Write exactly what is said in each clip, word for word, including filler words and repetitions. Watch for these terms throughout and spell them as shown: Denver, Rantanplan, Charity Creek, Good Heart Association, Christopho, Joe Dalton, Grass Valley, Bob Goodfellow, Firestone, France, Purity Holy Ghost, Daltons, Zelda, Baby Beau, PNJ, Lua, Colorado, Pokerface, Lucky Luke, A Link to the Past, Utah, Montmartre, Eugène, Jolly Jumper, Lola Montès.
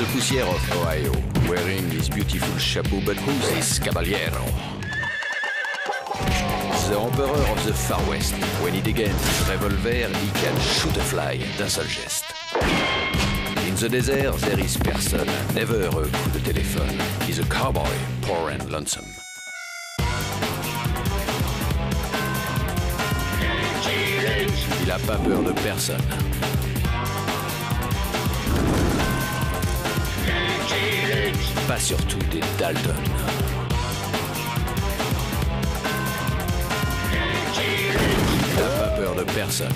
the Poussière of Ohio, wearing his beautiful chapeau, but who's this caballero? The Emperor of the Far West, when he degains his revolver, he can shoot a fly d'un seul geste. In the desert, there is person, never a coup de téléphone. He's a cowboy, poor and lonesome. Il n'a pas peur de personne. Pas surtout des Dalton. Il n'a pas peur de personne.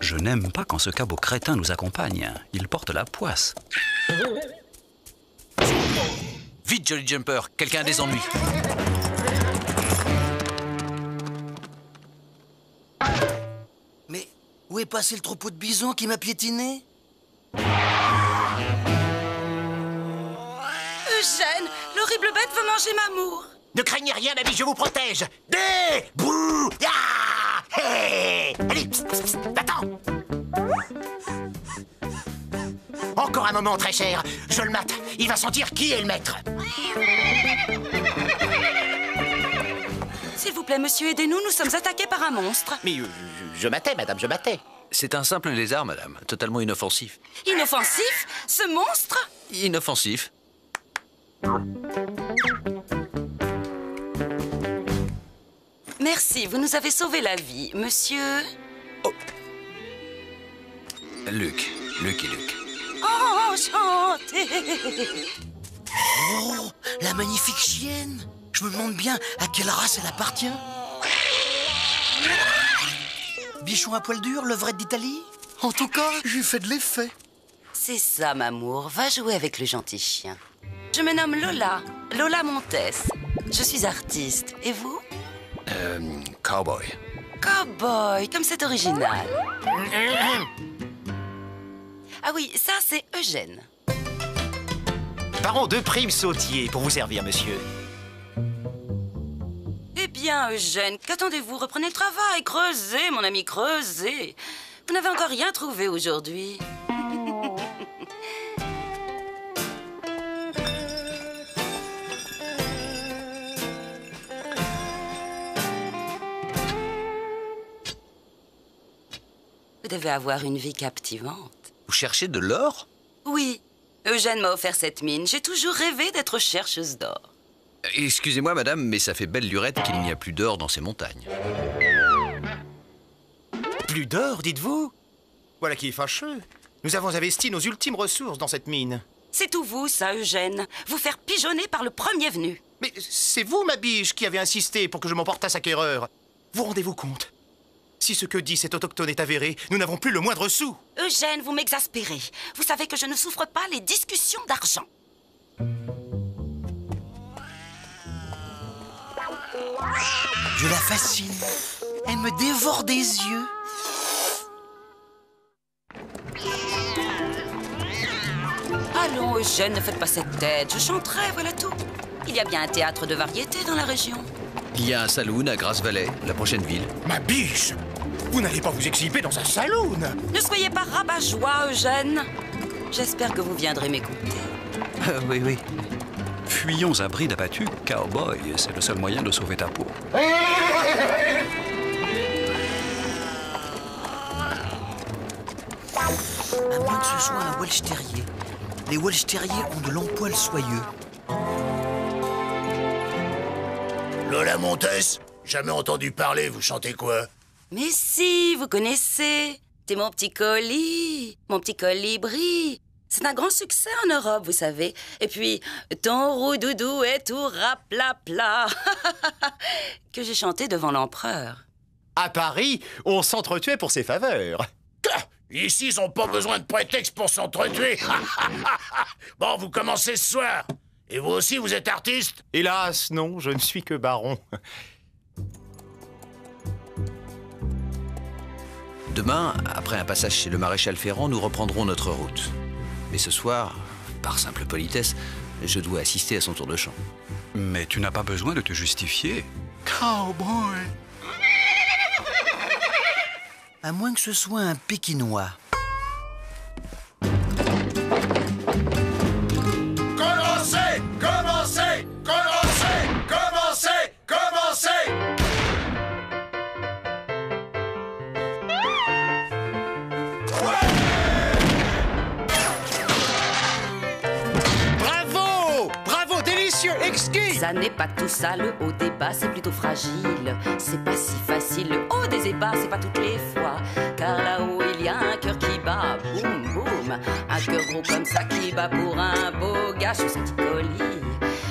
Je n'aime pas quand ce cabot crétin nous accompagne. Il porte la poisse. Vite, Jolly Jumper, quelqu'un a des ennuis. Mais où est passé le troupeau de bisons qui m'a piétiné? Eugène, l'horrible bête veut manger ma moure. Ne craignez rien, l'ami, je vous protège. Des bouh ah hey allez, psst, psst, attends. Encore un moment, très cher. Je le mate. Il va sentir qui est le maître. S'il vous plaît, monsieur, aidez-nous. Nous sommes attaqués par un monstre. Mais euh, je matais, madame, je matais. C'est un simple lézard, madame. Totalement inoffensif. Inoffensif? Ce monstre? Inoffensif. Merci, vous nous avez sauvé la vie, monsieur... Oh. Luke, Lucky Luke. Enchanté. Oh, la magnifique chienne. Je me demande bien à quelle race elle appartient. Bichon à poil dur, levrette d'Italie. En tout cas, j'ai fait de l'effet. C'est ça, m'amour. Va jouer avec le gentil chien. Je me nomme Lola, Lola Montès. Je suis artiste. Et vous? Euh, cowboy. Cowboy, comme c'est original. Ah oui, ça, c'est Eugène. Parons de primes sautiers pour vous servir, monsieur. Eh bien, Eugène, qu'attendez-vous? Reprenez le travail, creusez, mon ami, creusez. Vous n'avez encore rien trouvé aujourd'hui. Vous devez avoir une vie captivante. Vous cherchez de l'or? Oui. Eugène m'a offert cette mine. J'ai toujours rêvé d'être chercheuse d'or. Euh, Excusez-moi, madame, mais ça fait belle lurette qu'il n'y a plus d'or dans ces montagnes. Plus d'or, dites-vous? Voilà qui est fâcheux. Nous avons investi nos ultimes ressources dans cette mine. C'est tout vous, ça, Eugène. Vous faire pigeonner par le premier venu. Mais c'est vous, ma biche, qui avez insisté pour que je m'emportasse acquéreur. Vous rendez-vous compte? Si ce que dit cet autochtone est avéré, nous n'avons plus le moindre sou. Eugène, vous m'exaspérez. Vous savez que je ne souffre pas les discussions d'argent. Je la fascine. Elle me dévore des yeux. Allons, Eugène, ne faites pas cette tête. Je chanterai, voilà tout. Il y a bien un théâtre de variété dans la région. Il y a un saloon à Grass Valley, la prochaine ville. Ma biche! Vous n'allez pas vous exhiber dans un saloon! Ne soyez pas rabat-joie, Eugène. J'espère que vous viendrez m'écouter. Euh, oui, oui. Fuyons à bride abattue, cowboy. C'est le seul moyen de sauver ta peau. À moins que ce soit un Welsh terrier. Les Welsh terriers ont de longs poils soyeux. Lola Montès, jamais entendu parler, vous chantez quoi? Mais si, vous connaissez. T'es mon petit colis, mon petit colibri. C'est un grand succès en Europe, vous savez. Et puis, ton roudoudou est tout raplapla. Que j'ai chanté devant l'empereur. À Paris, on s'entretuait pour ses faveurs. Ici, ils n'ont pas besoin de prétexte pour s'entretuer. Bon, vous commencez ce soir. Et vous aussi, vous êtes artiste? Hélas, non, je ne suis que baron. Demain, après un passage chez le maréchal Ferrand, nous reprendrons notre route. Mais ce soir, par simple politesse, je dois assister à son tour de chant. Mais tu n'as pas besoin de te justifier. Cowboy! À moins que ce soit un Pékinois. Commencez! Commencez! Commencez! Commencez! Commencez! Ouais! Bravo! Bravo! Délicieux! Exquis! Ça n'est pas tout ça, le haut des bas, c'est plutôt fragile. C'est pas si facile, le haut des ébats, c'est pas toutes les fois. Car là-haut, il y a un cœur qui bat, boum, boum. Un cœur gros comme ça qui bat pour un beau gars. Sous son petit colis,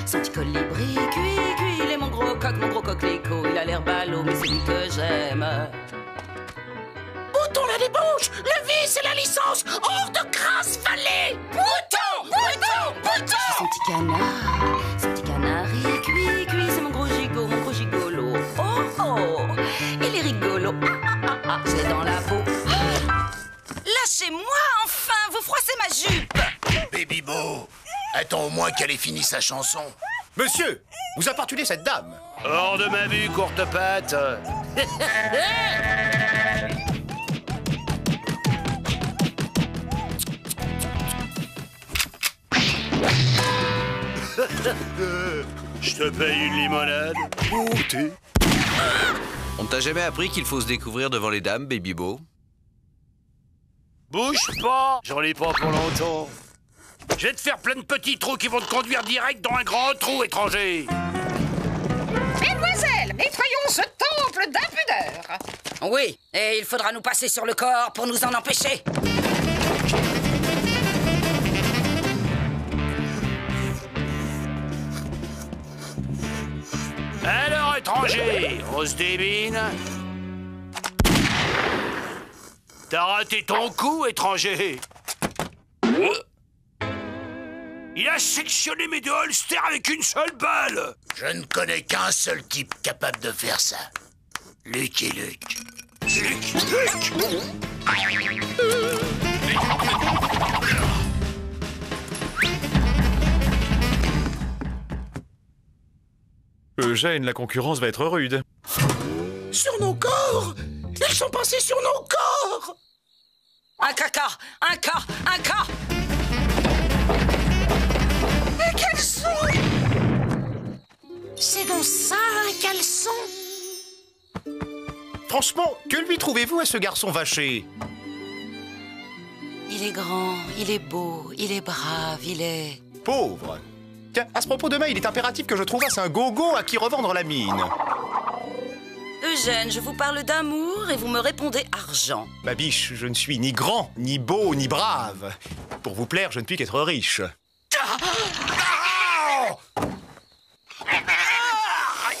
son petit colis brille, cuit, cuit. Il est mon gros coq, mon gros coq l'écho. Il a l'air ballot, mais c'est lui que j'aime. Bouton la débauche, le vice et la licence, hors de Grass Valley. Bouton, bouton, bouton. Son petit canard, son petit canard, il cuit, cuit. C'est mon gros gigot, mon gros gigolo. Oh, oh, il est rigolo. Ah, ah, ah, c'est dans la peau. Lâchez-moi enfin, vous froissez ma jupe. Baby Beau, attends au moins qu'elle ait fini sa chanson. Monsieur, vous appartenez cette dame. Hors de ma vue, courte patte. Je te paye une limonade. Oh, t'es... On t'a jamais appris qu'il faut se découvrir devant les dames, Baby Beau? Bouge pas, j'en ai pas pour longtemps. Je vais te faire plein de petits trous qui vont te conduire direct dans un grand trou, étranger. Mesdemoiselles, nettoyons ce temple d'impudeur. Oui, et il faudra nous passer sur le corps pour nous en empêcher. Alors, étranger, on se débine. T'as raté ton coup, étranger. Il a sectionné mes deux holsters avec une seule balle. Je ne connais qu'un seul type capable de faire ça. Lucky Luke. Lucky Luke. Eugène, la concurrence va être rude. Sur nos corps! Ils sont passés sur nos corps! Un caca! Un cas! Un cas! Un caleçon! C'est donc ça, un caleçon? Franchement, que lui trouvez-vous à ce garçon vaché? Il est grand, il est beau, il est brave, il est... pauvre. Tiens, à ce propos, demain, il est impératif que je trouvasse un gogo à qui revendre la mine. Eugène, je vous parle d'amour et vous me répondez argent. Ma biche, je ne suis ni grand, ni beau, ni brave. Pour vous plaire, je ne puis qu'être riche. Ah ah ah.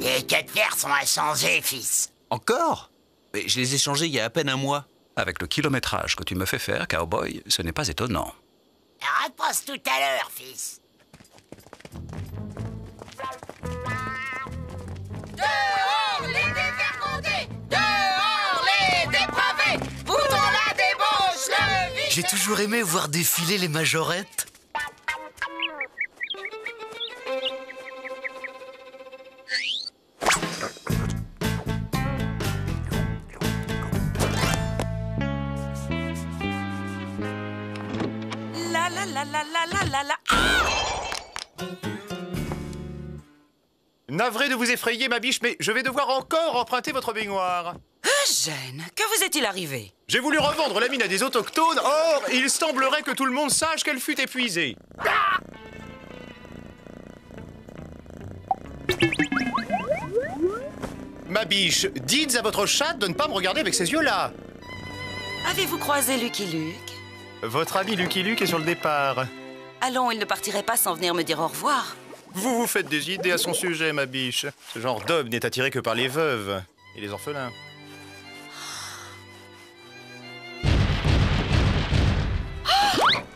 Les quatre verres sont à changer, fils. Encore? Mais je les ai changés il y a à peine un mois. Avec le kilométrage que tu me fais faire, cowboy, ce n'est pas étonnant. Repasse tout à l'heure, fils. Dehors les dévergondés! Dehors les dépravés! Boutons la débauche, le vide! J'ai toujours aimé voir défiler les majorettes. La, la, la, la, la. Ah! Navré de vous effrayer, ma biche, mais je vais devoir encore emprunter votre baignoire. Eugène, que vous est-il arrivé? J'ai voulu revendre la mine à des autochtones, or il semblerait que tout le monde sache qu'elle fut épuisée. Ah! Ma biche, dites à votre chatte de ne pas me regarder avec ces yeux-là. Avez-vous croisé Lucky Luke? Votre ami Lucky Luke est sur le départ. Allons, il ne partirait pas sans venir me dire au revoir. Vous vous faites des idées à son sujet, ma biche. Ce genre d'homme n'est attiré que par les veuves et les orphelins. Oh,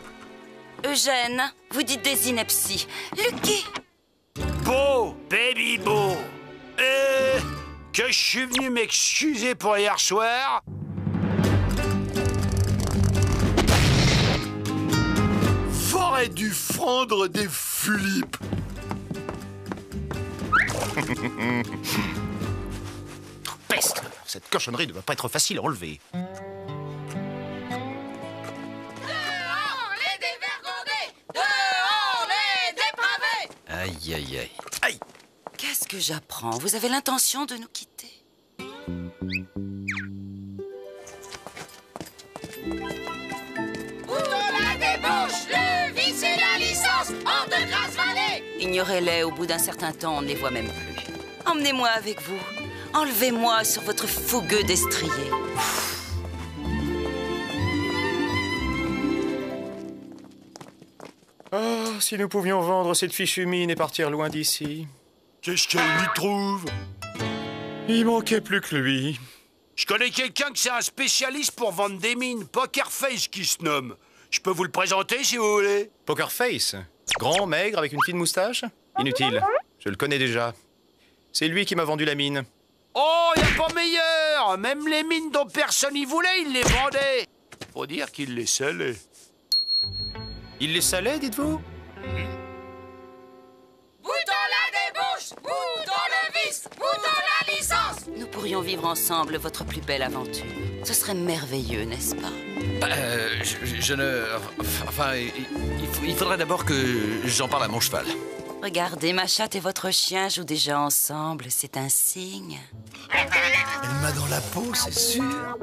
Eugène, vous dites des inepties. Lucky Beau, Baby Beau. Euh, que je suis venu m'excuser pour hier soir. J'aurais dû fendre des Philippes. Peste! Cette cochonnerie ne va pas être facile à enlever. Dehors les dévergondés! Dehors les dépravés! Aïe, aïe, aïe. Aïe! Qu'est-ce que j'apprends? Vous avez l'intention de nous quitter? Oudola débauche le vice et la licence hors de Grass Valley. Ignorez-les, au bout d'un certain temps, on ne les voit même plus. Emmenez-moi avec vous. Enlevez-moi sur votre fougueux destrier. Oh, si nous pouvions vendre cette fichue mine et partir loin d'ici. Qu'est-ce qu'elle y trouve? Il manquait plus que lui. Je connais quelqu'un qui c'est un spécialiste pour vendre des mines, Pokerface qui se nomme. Je peux vous le présenter si vous voulez. Pokerface? Grand, maigre, avec une petite moustache? Inutile, je le connais déjà. C'est lui qui m'a vendu la mine. Oh, y a pas meilleur! Même les mines dont personne y voulait, il les vendait. Faut dire qu'il les salait. Il les salait, dites-vous? Mmh. Bout la débauche, bout le vice, bout la licence. Nous pourrions vivre ensemble votre plus belle aventure. Ce serait merveilleux, n'est-ce pas? Bah, euh, je, je ne... Enfin, il, il faudrait d'abord que j'en parle à mon cheval. Regardez, ma chatte et votre chien jouent déjà ensemble, c'est un signe. Elle m'a dans la peau, c'est sûr.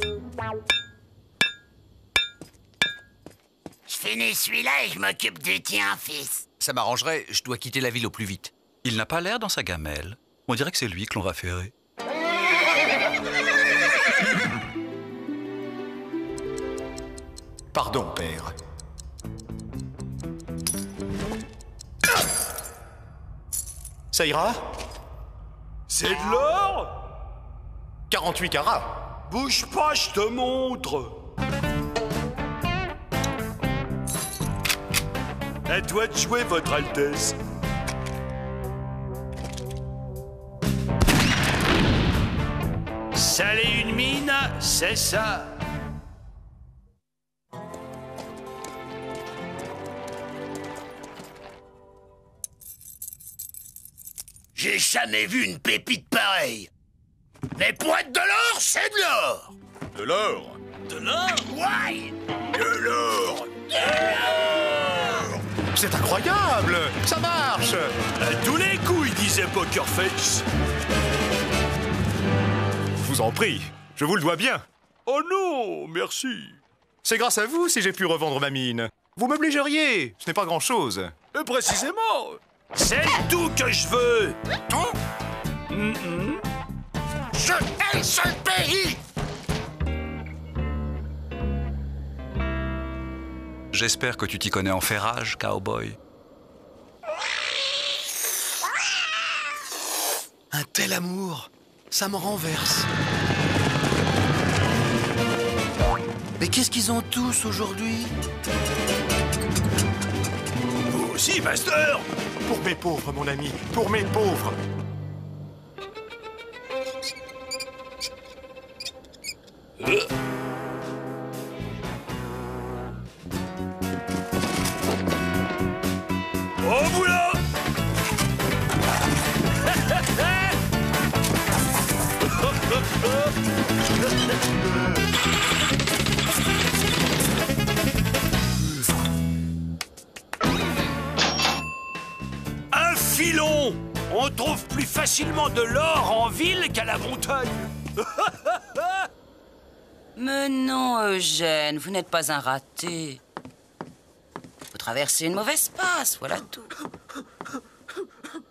Je finis celui-là et je m'occupe du tien, fils. Ça m'arrangerait, je dois quitter la ville au plus vite. Il n'a pas l'air dans sa gamelle. On dirait que c'est lui que l'on va ferrer. Pardon, père. Ça ira? C'est de l'or? quarante-huit carats. Bouge pas, je te montre. À toi de jouer, votre Altesse. Saler une mine, c'est ça. J'ai jamais vu une pépite pareille. Les pointes de l'or, c'est de l'or. De l'or? De l'or? Ouais. De l'or. De l'or. C'est incroyable! Ça marche! À tous les coups, il disait Pokerface. Je vous en prie, je vous le dois bien. Oh non, merci. C'est grâce à vous si j'ai pu revendre ma mine. Vous m'obligeriez, ce n'est pas grand-chose. Et précisément, c'est tout que je veux. Tout? Mm-mm. Je hais ce pays! J'espère que tu t'y connais en ferrage, cowboy. Un tel amour, ça me renverse. Mais qu'est-ce qu'ils ont tous aujourd'hui? Vous aussi, master? Pour mes pauvres, mon ami, pour mes pauvres. Euh. Un filon! On trouve plus facilement de l'or en ville qu'à la montagne. Mais non, Eugène, vous n'êtes pas un raté. Vous traversez une mauvaise passe, voilà tout.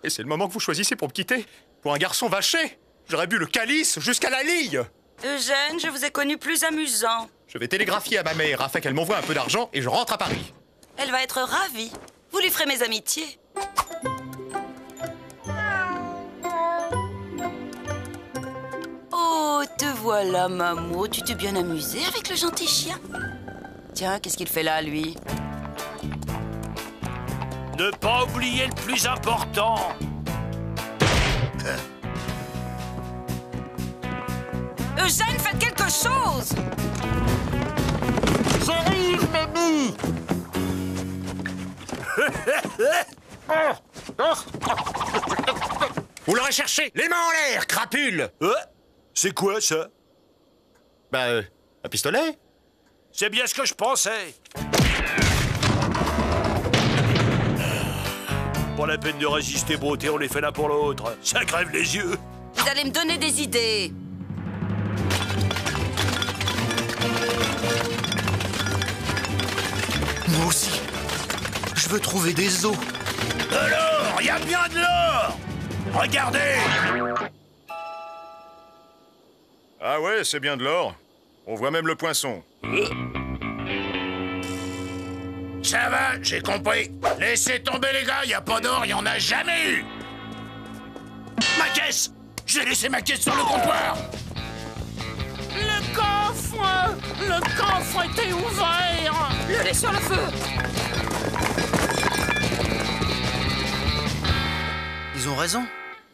Et c'est le moment que vous choisissez pour me quitter? Pour un garçon vaché? J'aurais bu le calice jusqu'à la ligne. Eugène, je vous ai connu plus amusant. Je vais télégraphier à ma mère afin qu'elle m'envoie un peu d'argent et je rentre à Paris. Elle va être ravie. Vous lui ferez mes amitiés. Oh, te voilà, maman. Tu t'es bien amusée avec le gentil chien. Tiens, qu'est-ce qu'il fait là, lui? Ne pas oublier le plus important. Eugène, faites quelque chose! J'arrive, mamie! Vous l'aurez cherché! Les mains en l'air, crapule! Hein? C'est quoi, ça? Ben, euh, un pistolet? C'est bien ce que je pensais. Pas la peine de résister, beauté, on les fait l'un pour l'autre. Ça crève les yeux. Vous allez me donner des idées. Moi aussi. Je veux trouver des os. De l'or, y a bien de l'or. Regardez. Ah ouais, c'est bien de l'or. On voit même le poinçon. Ça va, j'ai compris. Laissez tomber les gars, y a pas d'or, y en a jamais eu. Ma caisse! J'ai laissé ma caisse sur le comptoir. Le coffre! Le coffre était ouvert. Le lait sur le feu. Ils ont raison.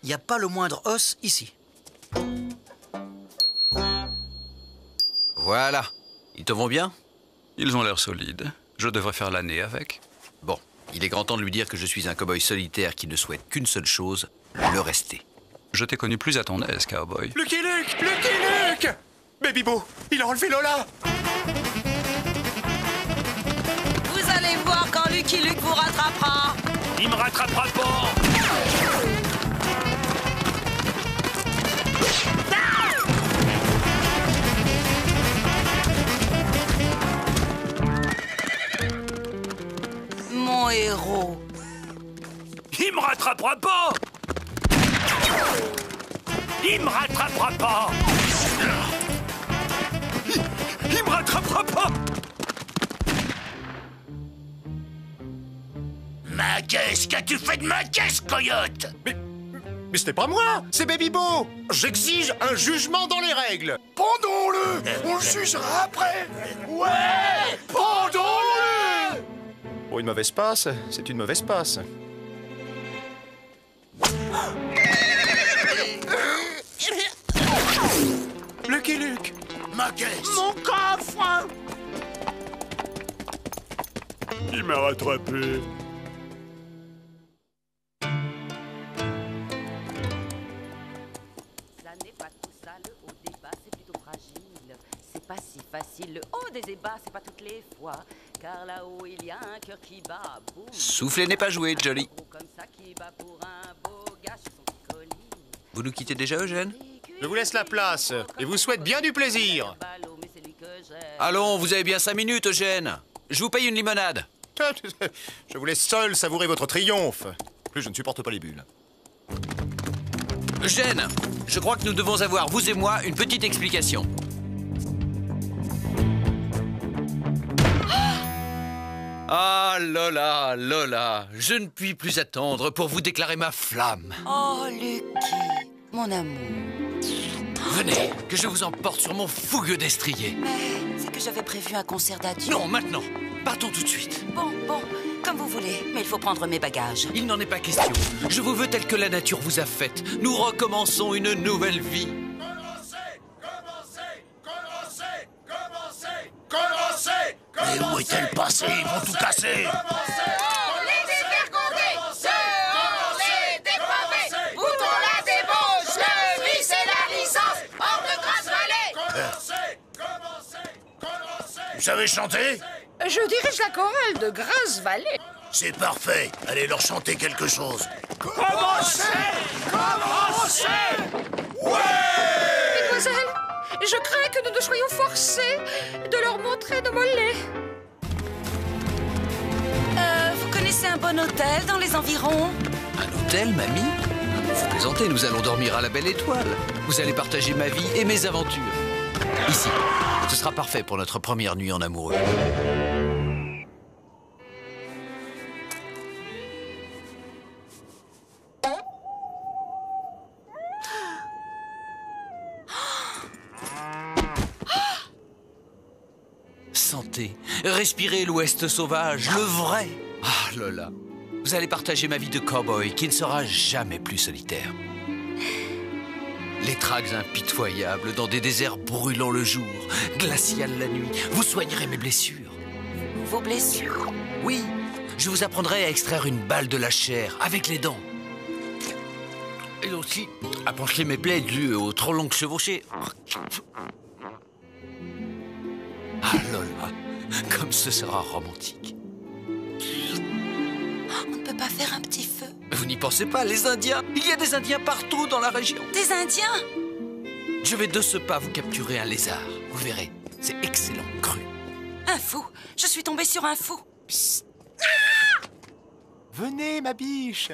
Y a pas le moindre os ici. Voilà. Ils te vont bien? Ils ont l'air solides. Je devrais faire l'année avec. Bon, il est grand temps de lui dire que je suis un cow-boy solitaire qui ne souhaite qu'une seule chose, le rester. Je t'ai connu plus à ton aise, cow-boy. Lucky Luke! Lucky Luke! Baby Beau, il a enlevé Lola! Vous allez voir quand Lucky Luke vous rattrapera! Il me rattrapera pas! Mon héros. Il me rattrapera pas. Il me rattrapera pas. Il me rattrapera pas. Ma caisse, qu'as-tu fait de ma caisse, coyote? Mais, mais c'était pas moi, c'est Baby Beau. J'exige un jugement dans les règles. Pendons-le, on le jugera après. Ouais, pendons-le. Pour une mauvaise passe, c'est une mauvaise passe. Lucky Luke! Ma caisse! Mon coffre! Il m'a rattrapé. Pas si facile, le haut des débats, c'est pas toutes les fois, car là-haut il y a un cœur qui bat. Boum. Soufflez n'est pas joué, Jolly. Vous nous quittez déjà, Eugène? Je vous laisse la place et vous souhaite bien du plaisir. Allons, vous avez bien cinq minutes, Eugène. Je vous paye une limonade. Je vous laisse seul savourer votre triomphe. Plus je ne supporte pas les bulles. Eugène, je crois que nous devons avoir, vous et moi, une petite explication. Ah, Lola, Lola, je ne puis plus attendre pour vous déclarer ma flamme. Oh, Lucky, mon amour. Venez, que je vous emporte sur mon fougueux destrier. Mais c'est que j'avais prévu un concert d'adieu. Non, maintenant, partons tout de suite. Bon, bon, comme vous voulez, mais il faut prendre mes bagages. Il n'en est pas question. Je vous veux tel que la nature vous a faite. Nous recommençons une nouvelle vie. Mais où est-elle passée? Ils vont tout casser! On les dévergondés! On les dépravés! Boutons la débauche, le vice et la licence! Hors de Grass Valley! Commencez! Commencez! Commencez! Vous savez chanter? Je dirige la chorale de Grass Valley. C'est parfait! Allez leur chanter quelque chose. Commencez! Commencez! Ouais! Mesdemoiselles, je crains que nous ne soyons forcés de leur montrer de mollet. Euh, vous connaissez un bon hôtel dans les environs? Un hôtel, mamie? Vous plaisantez, nous allons dormir à la Belle Étoile. Vous allez partager ma vie et mes aventures. Ici, ce sera parfait pour notre première nuit en amoureux. Respirez l'Ouest sauvage, le vrai. Ah, Lola, vous allez partager ma vie de cow-boy qui ne sera jamais plus solitaire. les traques impitoyables dans des déserts brûlants le jour, glacial la nuit. Vous soignerez mes blessures. Vos blessures? Oui, je vous apprendrai à extraire une balle de la chair avec les dents. Et aussi à pencher mes plaies dues aux trop longues chevauchées. Ah Lola, comme ce sera romantique. On ne peut pas faire un petit feu? Vous n'y pensez pas, les Indiens. Il y a des Indiens partout dans la région. Des Indiens? Je vais de ce pas vous capturer un lézard. Vous verrez, c'est excellent cru. Un fou? Je suis tombée sur un fou. Psst. Ah! Venez, ma biche.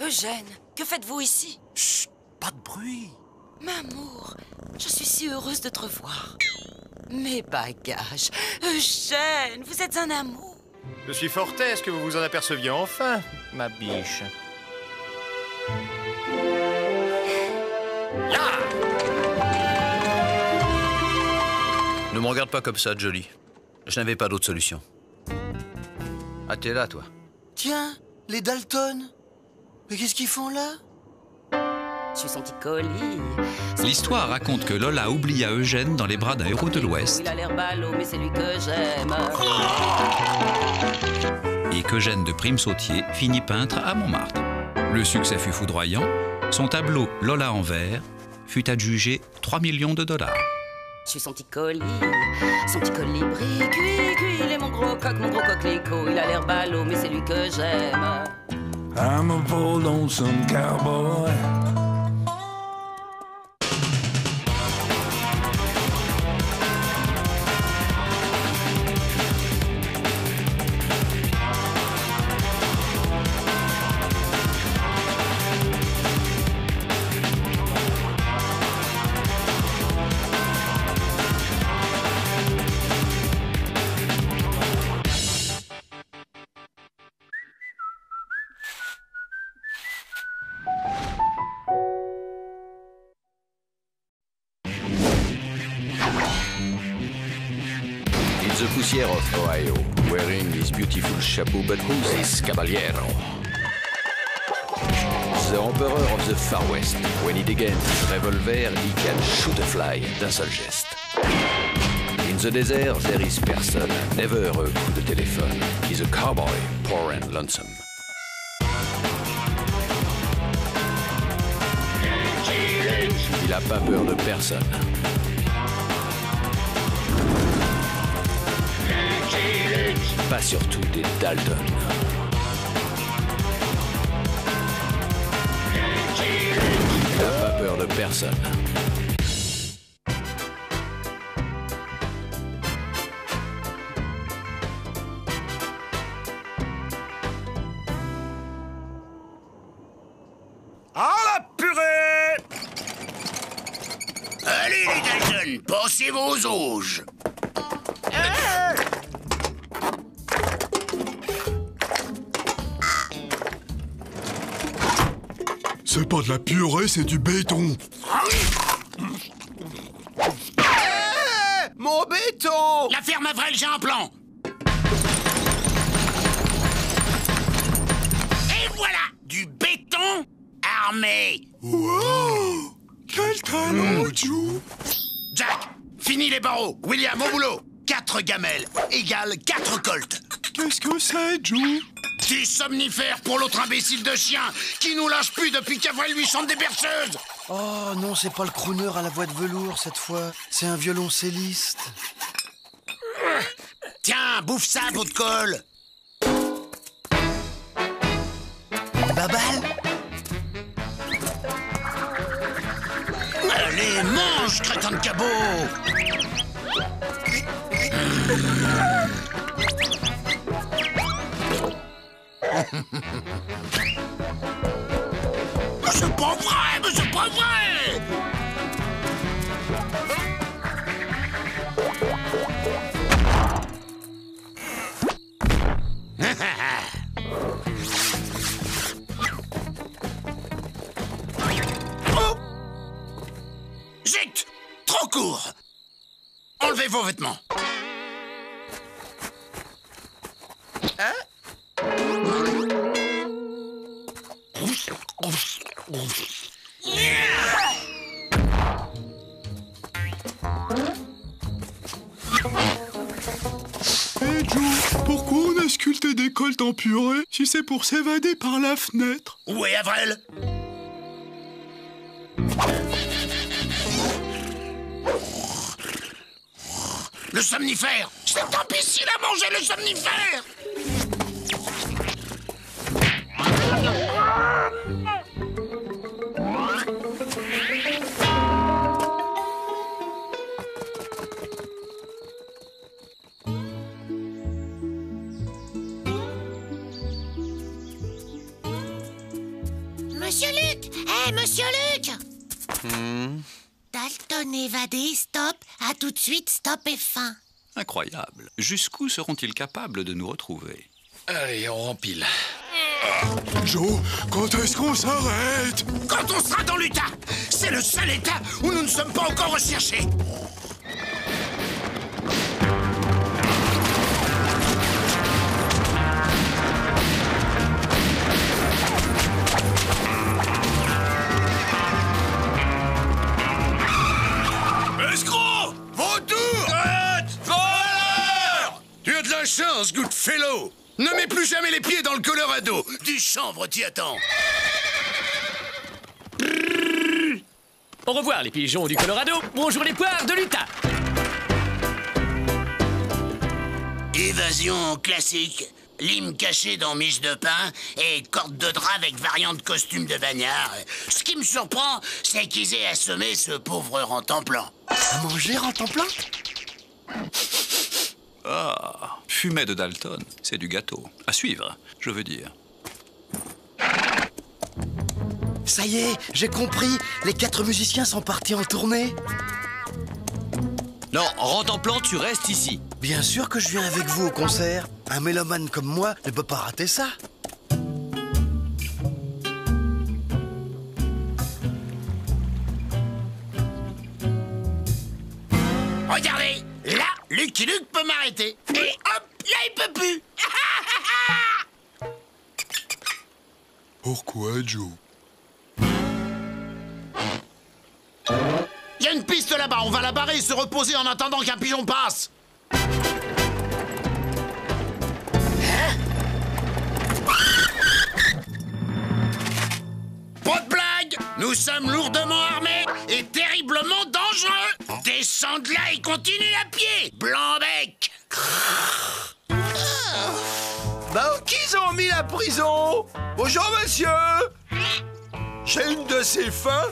Eugène, que faites-vous ici? Chut, pas de bruit. Mamour, je suis si heureuse de te revoir. Mes bagages. Eugène, vous êtes un amour. Je suis fort aise que vous vous en aperceviez enfin, ma biche. Ah! Ne me regarde pas comme ça, Jolly. Je n'avais pas d'autre solution. Ah, t'es là, toi. Tiens, les Dalton. Mais qu'est-ce qu'ils font là? Je suis son petit colis. L'histoire raconte que Lola oublia Eugène dans les bras d'un héros de l'Ouest. Il a l'air ballot, mais c'est lui que j'aime. Et qu'Eugène de Prime Sautier finit peintre à Montmartre. Le succès fut foudroyant. Son tableau Lola en verre fut adjugé trois millions de dollars. Je suis son petit colis, son petit colibri, cuit, cuit, il est mon gros coq, mon gros coquelicot. Il a l'air ballot, mais c'est lui que j'aime. I'm a bold, lonesome cowboy. Of Ohio, wearing his beautiful chapeau, but who's this caballero? The emperor of the Far West, when he degains his revolver, he can shoot a fly d'un seul geste. In the desert, there is person, never a coup de téléphone. He's a cowboy, poor and lonesome. Il a pas peur de personne. Pas surtout des Dalton. Il n'a pas peur de personne. Ah la purée! Allez les Dalton, pensez vos auges. C'est pas de la purée, c'est du béton. Hey, mon béton! La ferme Avril, j'ai un plan. Et voilà, du béton armé. Wow! Quel talent, mmh. Joe! Jack, fini les barreaux. William, au boulot. Quatre gamelles égale quatre colts. Qu'est-ce que c'est, Joe? Du somnifère pour l'autre imbécile de chien qui nous lâche plus depuis qu'Avril lui chante des berceuses. Oh non, c'est pas le crooner à la voix de velours cette fois, c'est un violoncelliste. Tiens, bouffe ça, beau de colle. Babal. Allez, mange, crétin de cabot. Mais c'est pas vrai, mais c'est pas vrai! Oh! Zut! Trop court! Enlevez vos vêtements. Hein? décolte en purée si c'est pour s'évader par la fenêtre. Où est Avril? Le somnifère! C'est tant pis s'il a mangé le somnifère! Monsieur Luc! Hé, hey, Monsieur Luc! Hmm. Dalton évadé, stop, à tout de suite, stop et fin. Incroyable. Jusqu'où seront-ils capables de nous retrouver? Allez, on rempile. Ah, Joe, quand est-ce qu'on s'arrête? Quand on sera dans l'Utah. C'est le seul état où nous ne sommes pas encore recherchés. Chance, Goodfellow! Ne mets plus jamais les pieds dans le Colorado! Du chanvre t'y attend! Au revoir les pigeons du Colorado! Bonjour les poires de l'Utah! Évasion classique, lime cachée dans miche de pain et corde de drap avec variante costume de bagnard. Ce qui me surprend, c'est qu'ils aient assommé ce pauvre Rantanplan. À manger Rantanplan? Ah, fumée de Dalton, c'est du gâteau. À suivre, je veux dire. Ça y est, j'ai compris. Les quatre musiciens sont partis en tournée. Non, Rantanplan, tu restes ici. Bien sûr que je viens avec vous au concert. Un mélomane comme moi ne peut pas rater ça. Regardez, là, Lucky Luke peut m'arrêter. Et hop, là, il peut plus. Pourquoi, Joe? Il y a une piste là-bas. On va la barrer et se reposer en attendant qu'un pigeon passe. Hein? Pas de blague. Nous sommes lourdement armés et terriblement dangereux. Descends de là et continue à pied, blanc-bec. Bah, qu'ils ont mis la prison? Bonjour, monsieur. J'ai une de ces fins.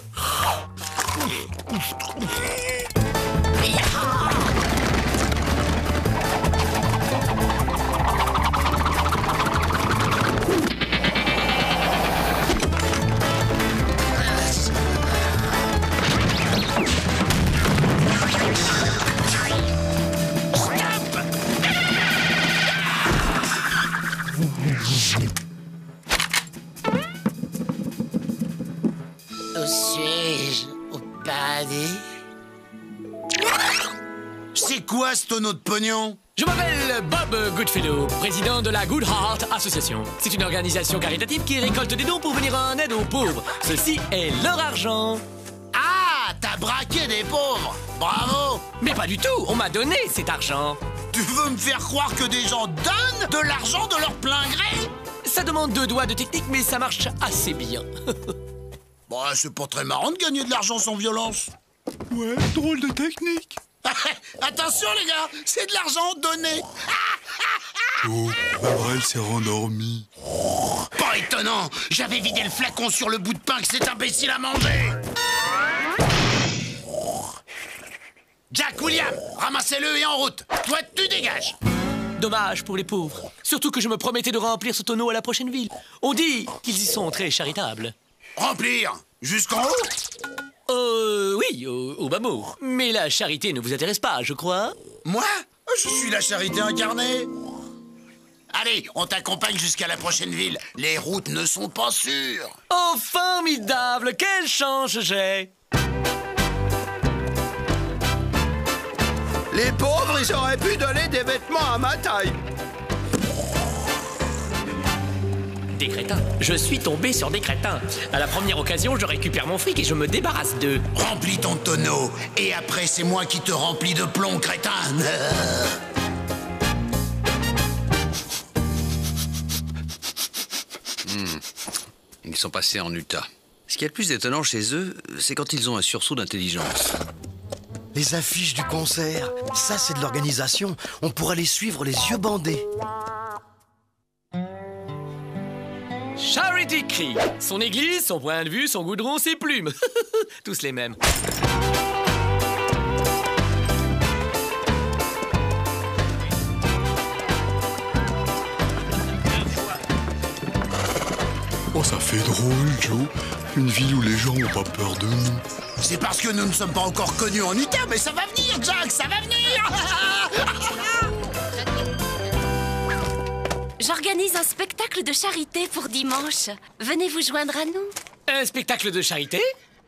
C'est quoi ce tonneau de pognon? Je m'appelle Bob Goodfellow, président de la Good Heart Association. C'est une organisation caritative qui récolte des dons pour venir en aide aux pauvres. Ceci est leur argent. Ah, t'as braqué des pauvres. Bravo. Mais pas du tout, on m'a donné cet argent. Tu veux me faire croire que des gens donnent de l'argent de leur plein gré? Ça demande deux doigts de technique, mais ça marche assez bien. Bah, c'est pas très marrant de gagner de l'argent sans violence. Ouais, drôle de technique. Attention, les gars, c'est de l'argent donné. Oh, Avril s'est rendormi. Pas étonnant, j'avais vidé le flacon sur le bout de pain que cet imbécile a mangé. Jack, William, ramassez-le et en route. Toi, tu dégages. Dommage pour les pauvres. Surtout que je me promettais de remplir ce tonneau à la prochaine ville. On dit qu'ils y sont très charitables. Remplir jusqu'en haut? Euh, oui, au, au bas mot. Mais la charité ne vous intéresse pas, je crois. Moi? Je suis la charité incarnée. Allez, on t'accompagne jusqu'à la prochaine ville. Les routes ne sont pas sûres. Oh, formidable! Quelle chance j'ai! Les pauvres, ils auraient pu donner des vêtements à ma taille. Des crétins. Je suis tombé sur des crétins. À la première occasion, je récupère mon fric et je me débarrasse d'eux. Remplis ton tonneau, et après, c'est moi qui te remplis de plomb, crétin. ils sont passés en Utah. Ce qu'il y a de plus étonnant chez eux, c'est quand ils ont un sursaut d'intelligence. Les affiches du concert, ça c'est de l'organisation. On pourra les suivre les yeux bandés. Charity Creek. Son église, son point de vue, son goudron, ses plumes. Tous les mêmes. Oh, ça fait drôle, Joe. Une ville où les gens n'ont pas peur de nous. C'est parce que nous ne sommes pas encore connus en Utah, mais ça va venir, Jack, ça va venir. J'organise un spectacle de charité pour dimanche. Venez vous joindre à nous. Un spectacle de charité?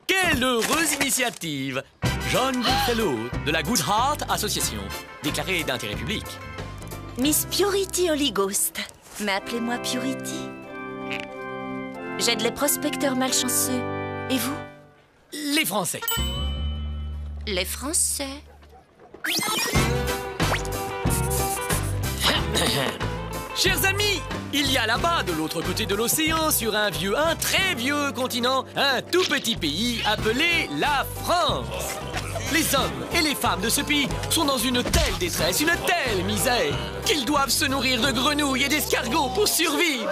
Quelle heureuse initiative! John Goodfellow, de la Good Heart Association, déclaré d'intérêt public. Miss Purity Holy Ghost. Mais appelez-moi Purity. J'aide les prospecteurs malchanceux. Et vous? Les Français. Les Français. Chers amis, il y a là-bas, de l'autre côté de l'océan, sur un vieux, un très vieux continent, un tout petit pays appelé la France. Les hommes et les femmes de ce pays sont dans une telle détresse, une telle misère, qu'ils doivent se nourrir de grenouilles et d'escargots pour survivre.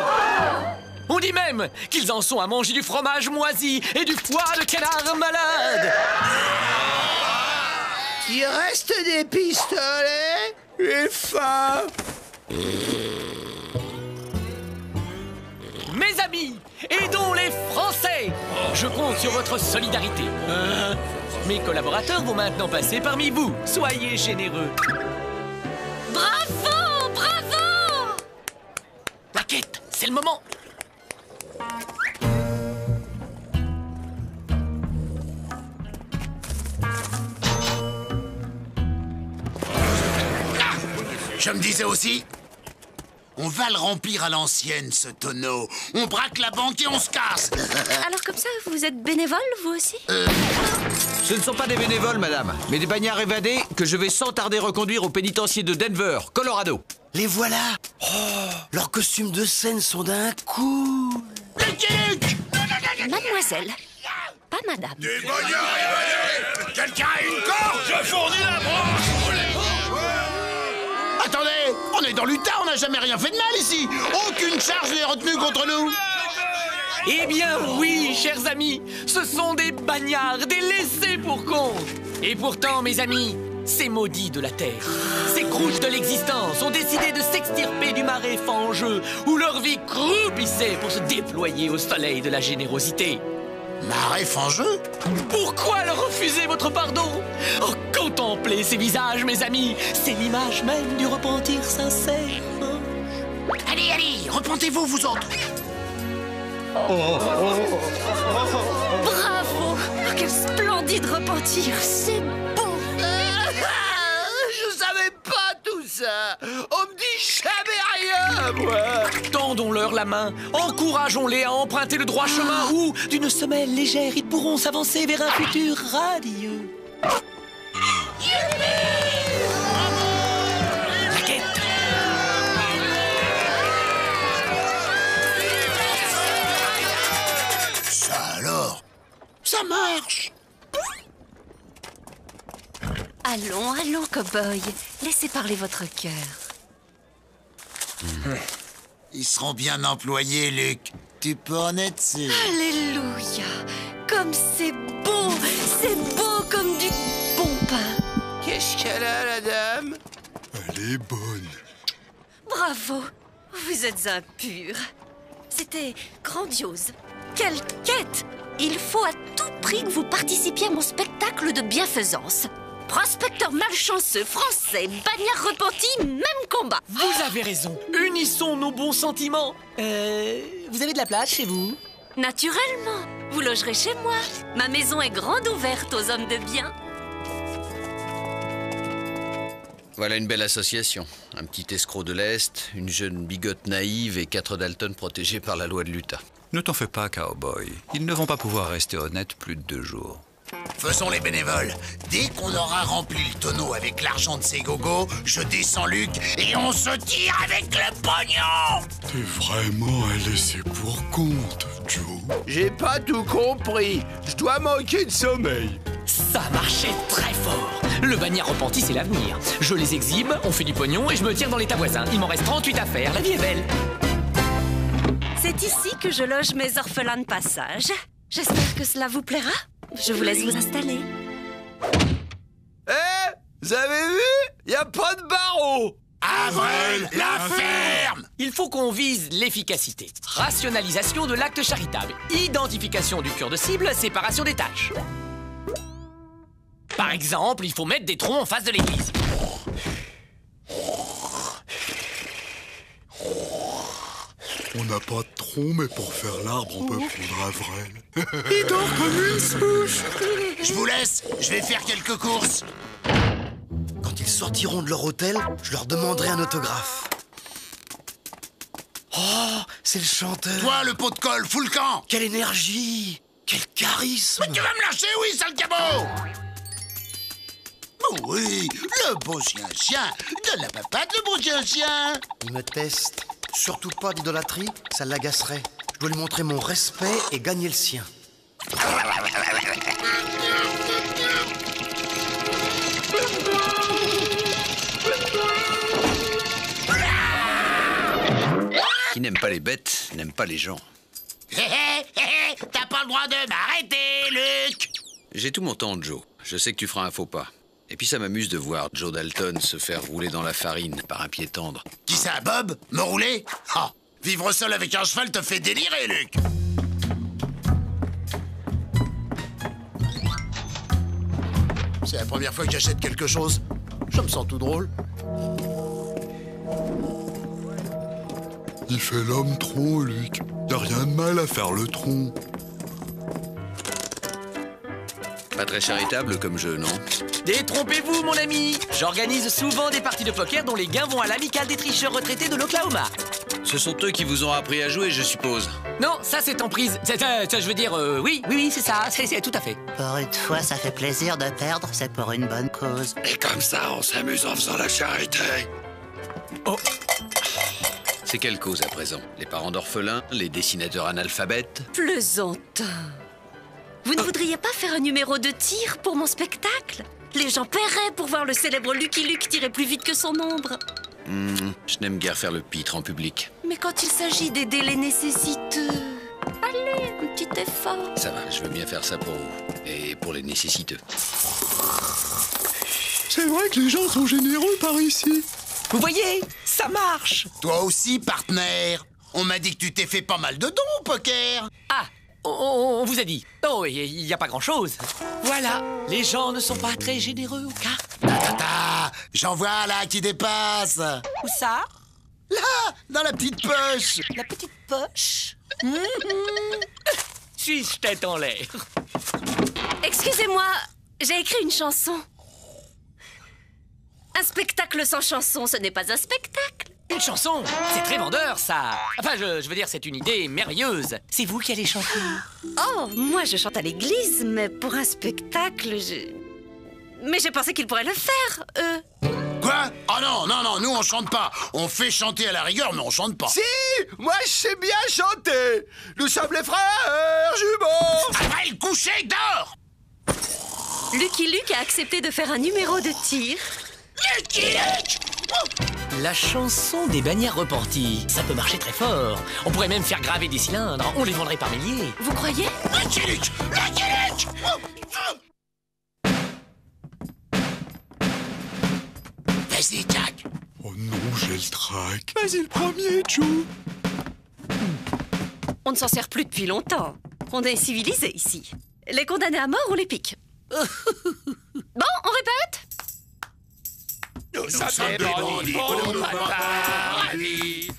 On dit même qu'ils en sont à manger du fromage moisi et du foie de canard malade. Il reste des pistolets, j'ai faim. Mes amis, aidons les Français. Je compte sur votre solidarité. Euh, mes collaborateurs vont maintenant passer parmi vous. Soyez généreux. Bravo, bravo. T'inquiète, c'est le moment. Je me disais aussi, on va le remplir à l'ancienne, ce tonneau. On braque la banque et on se casse. Alors comme ça, vous êtes bénévole, vous aussi? euh... Ce ne sont pas des bénévoles, madame, mais des bagnards évadés que je vais sans tarder reconduire au pénitencier de Denver, Colorado. Les voilà. Oh, leurs costumes de scène sont d'un coup... Lucky Luke! Mademoiselle, pas madame. Des bagnards évadés! Quelqu'un a une corde? Je fournis la branche! Attendez, on est dans l'Utah, on n'a jamais rien fait de mal ici. Aucune charge n'est retenue contre nous. Eh bien oui, chers amis, ce sont des bagnards, des laissés pour compte. Et pourtant, mes amis, ces maudits de la terre, ces croûtes de l'existence ont décidé de s'extirper du marais fangeux où leur vie croupissait pour se déployer au soleil de la générosité. Marais fangeux? Pourquoi leur refuser votre pardon? Oh, contemplez ces visages, mes amis. C'est l'image même du repentir sincère. Allez, allez, repentez-vous, vous autres. Bravo! Quel splendide repentir! C'est beau! Je savais pas tout ça! On me dit jamais rien, moi! Tendons-leur la main, encourageons-les à emprunter le droit chemin où, d'une semelle légère, ils pourront s'avancer vers un futur radieux. Ça alors? Ça marche! Allons, allons, cow-boy. Laissez parler votre cœur. Mmh. Ils seront bien employés, Luc. Tu peux en être sûr. Alléluia. Comme c'est beau. C'est beau comme du bon pain. Qu'est-ce qu'elle a, la dame? Elle est bonne. Bravo. Vous êtes impurs. C'était grandiose. Quelle quête! Il faut à tout prix que vous participiez à mon spectacle de bienfaisance. Prospecteurs malchanceux, français, bagnards repentis, même combat. Vous avez raison. Unissons nos bons sentiments. Euh... Vous avez de la place chez vous? Naturellement. Vous logerez chez moi. Ma maison est grande ouverte aux hommes de bien. Voilà une belle association. Un petit escroc de l'Est, une jeune bigote naïve et quatre Dalton protégés par la loi de l'Utah. Ne t'en fais pas, cowboy. Ils ne vont pas pouvoir rester honnêtes plus de deux jours. Faisons les bénévoles. Dès qu'on aura rempli le tonneau avec l'argent de ses gogos, je descends Luc et on se tire avec le pognon. T'es vraiment un laissé pour compte, Joe. J'ai pas tout compris. Je dois manquer de sommeil. Ça marchait très fort. Le bagnard repenti, c'est l'avenir. Je les exhibe, on fait du pognon et je me tire dans les tas voisins. Il m'en reste trente-huit à faire. La vie est belle. C'est ici que je loge mes orphelins de passage. J'espère que cela vous plaira. Je vous laisse vous installer. Eh, vous avez vu? Y a pas de barreau. Avril, la ferme! Il faut qu'on vise l'efficacité. Rationalisation de l'acte charitable. Identification du cœur de cible, séparation des tâches. Par exemple, il faut mettre des troncs en face de l'église. On n'a pas de tronc, mais pour faire l'arbre, on peut prendre Avril. Il dort comme une souche. Je vous laisse, je vais faire quelques courses. Quand ils sortiront de leur hôtel, je leur demanderai un autographe. Oh, c'est le chanteur. Toi, le pot de colle, fous le camp. Quelle énergie, quel charisme. Mais tu vas me lâcher, oui, sale cabot. Oui, le beau chien-chien. Donne la papade, le beau chien-chien. Il me teste. Surtout pas d'idolâtrie, ça l'agacerait. Je dois lui montrer mon respect et gagner le sien. Qui n'aime pas les bêtes, n'aime pas les gens. Hé hé hé, t'as pas le droit de m'arrêter, Luc. J'ai tout mon temps, Joe. Je sais que tu feras un faux pas. Et puis ça m'amuse de voir Joe Dalton se faire rouler dans la farine par un pied tendre. Dis ça à Bob, me rouler? Ah, vivre seul avec un cheval te fait délirer, Luc. C'est la première fois que j'achète quelque chose. Je me sens tout drôle. Il fait l'homme tronc, Luc. Y'a rien de mal à faire le tronc. Pas très charitable comme jeu, non? Détrompez-vous, mon ami. J'organise souvent des parties de poker dont les gains vont à l'amicale des tricheurs retraités de l'Oklahoma. Ce sont eux qui vous ont appris à jouer, je suppose. Non, ça c'est en prise. Ça, ça, ça, je veux dire, euh, oui, oui, oui, c'est ça, c'est tout à fait. Pour une fois, ça fait plaisir de perdre, c'est pour une bonne cause. Et comme ça, on s'amuse en faisant la charité. Oh. C'est quelle cause à présent? Les parents d'orphelins? Les dessinateurs analphabètes? Plaisantin. Vous ne voudriez pas faire un numéro de tir pour mon spectacle? Les gens paieraient pour voir le célèbre Lucky Luke tirer plus vite que son ombre. Mmh, je n'aime guère faire le pitre en public. Mais quand il s'agit d'aider les nécessiteux... Allez, un petit effort. Ça va, je veux bien faire ça pour vous. Et pour les nécessiteux. C'est vrai que les gens sont généreux par ici. Vous voyez, ça marche. Toi aussi, partenaire. On m'a dit que tu t'es fait pas mal de dons au poker. Ah, on, on vous a dit. Oh, il n'y a pas grand-chose. Voilà, les gens ne sont pas très généreux au cas. Ta-ta-ta, j'en vois là qui dépasse. Où ça? Là, dans la petite poche. La petite poche? Mm-hmm. Suis-je tête en l'air? Excusez-moi, j'ai écrit une chanson. Un spectacle sans chanson, ce n'est pas un spectacle. Une chanson, c'est très vendeur, ça. Enfin, je, je veux dire, c'est une idée merveilleuse. C'est vous qui allez chanter. Oh, moi, je chante à l'église, mais pour un spectacle, je... Mais j'ai pensé qu'ils pourraient le faire, eux. Quoi? Oh non, non, non, nous, on chante pas. On fait chanter à la rigueur, mais on chante pas. Si, moi, je sais bien chanter. Nous sommes les frères jumeaux. Après le coucher d'or. Lucky Luke a accepté de faire un numéro de tir. Lucky Luke! La chanson des bannières repenties, ça peut marcher très fort. On pourrait même faire graver des cylindres, on les vendrait par milliers. Vous croyez? Lucky Luke! Lucky Luke! Vas-y, Jack! Oh non, j'ai le trac. Vas-y, le premier, Joe. On ne s'en sert plus depuis longtemps. On est civilisés ici. Les condamnés à mort, on les pique. Bon, on répète? Nous sommes des bandits pour notre paradis.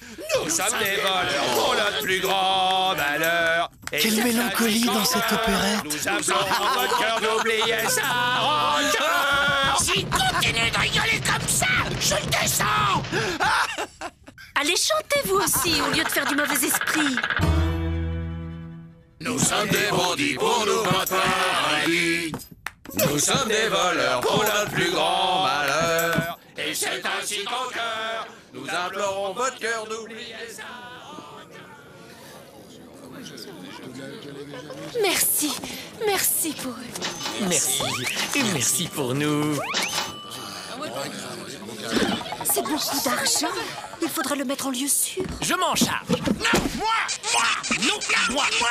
Nous sommes des voleurs pour notre plus grand malheur. Quelle mélancolie dans cette opérette. Nous avons dans notre cœur d'oublier sa rancœur. Si continuez de rigoler comme ça, je le descends. Allez, chantez-vous aussi, au lieu de faire du mauvais esprit. Nous sommes des bandits pour notre paradis. Nous sommes des voleurs pour notre plus grand malheur. Et c'est ainsi qu'en cœur, nous implorons votre cœur d'oublier ça. Merci, merci pour eux. Merci, et merci pour nous. C'est beaucoup d'argent. Il faudra le mettre en lieu sûr. Je m'en charge. Non, moi, moi, non, moi, moi,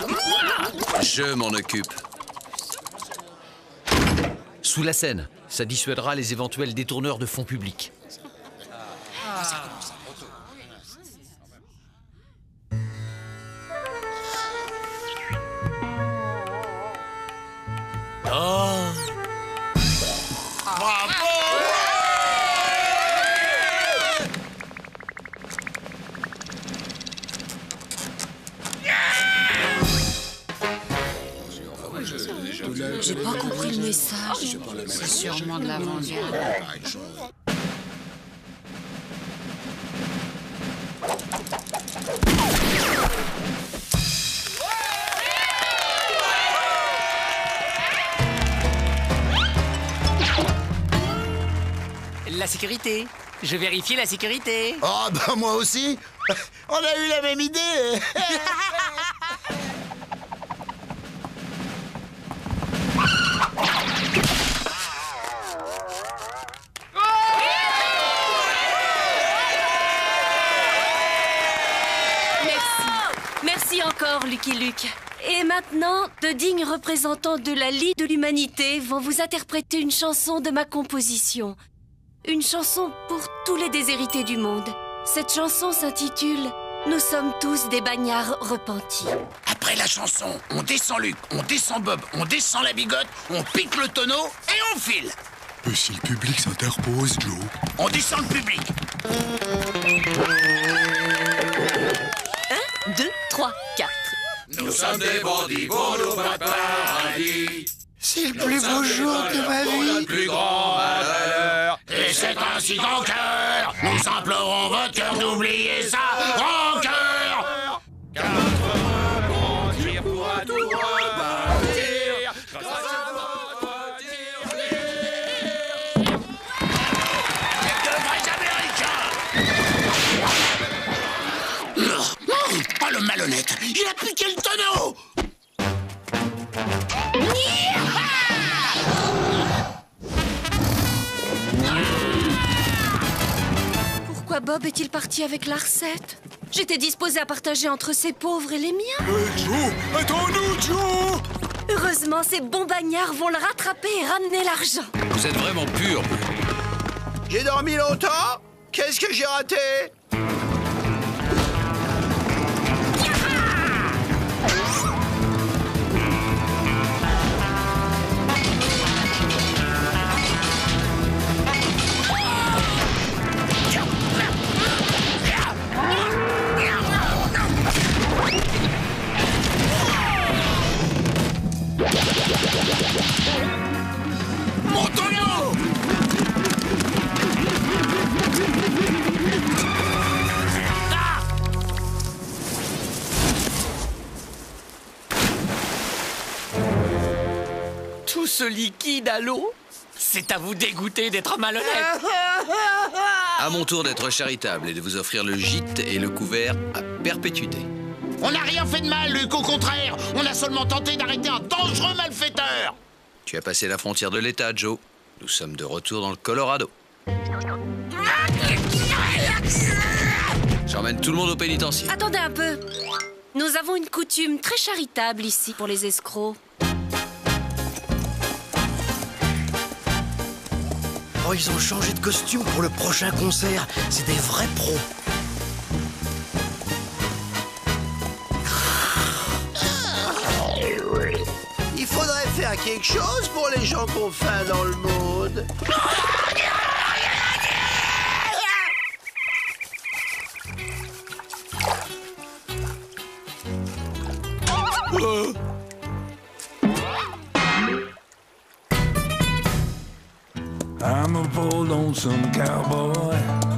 moi, moi. Je m'en occupe. Sous la scène, ça dissuadera les éventuels détourneurs de fonds publics. Ah. Oh. Bravo! J'ai pas compris le message. C'est sûrement de la mendiante. La sécurité. Je vérifie la sécurité. Oh, bah moi aussi. On a eu la même idée. Lucky Luke. Et maintenant, de dignes représentants de la Ligue de l'Humanité vont vous interpréter une chanson de ma composition. Une chanson pour tous les déshérités du monde. Cette chanson s'intitule « Nous sommes tous des bagnards repentis ». Après la chanson, on descend Luke, on descend Bob, on descend la bigote, on pique le tonneau et on file. Et si le public s'interpose, Joe? On descend le public. un, deux, trois, quatre. Nous sommes des bandits pour nous battre paradis. C'est le plus beau jour de ma vie. Le plus grand malheur. Et c'est ainsi qu'en cœur, nous implorons votre cœur d'oublier ça. En cœur. Car notre repentir pourra tout repartir. Grâce à votre repentir. Les deux vrais Américains. Oh, le malhonnête! Il a piqué le tonneau! Pourquoi Bob est-il parti avec la recette? J'étais disposée à partager entre ces pauvres et les miens. Mais Joe! Attends-nous, Joe! Heureusement, ces bons bagnards vont le rattraper et ramener l'argent. Vous êtes vraiment pur. J'ai dormi longtemps? Qu'est-ce que j'ai raté? Ce liquide à l'eau, c'est à vous dégoûter d'être malhonnête. À mon tour d'être charitable et de vous offrir le gîte et le couvert à perpétuité. On n'a rien fait de mal, Luke, au contraire. On a seulement tenté d'arrêter un dangereux malfaiteur. Tu as passé la frontière de l'État, Joe. Nous sommes de retour dans le Colorado. J'emmène tout le monde au pénitencier. Attendez un peu. Nous avons une coutume très charitable ici pour les escrocs. Oh, ils ont changé de costume pour le prochain concert. C'est des vrais pros. Il faudrait faire quelque chose pour les gens qu'on faim dans le monde. Oh. I'm a poor lonesome cowboy.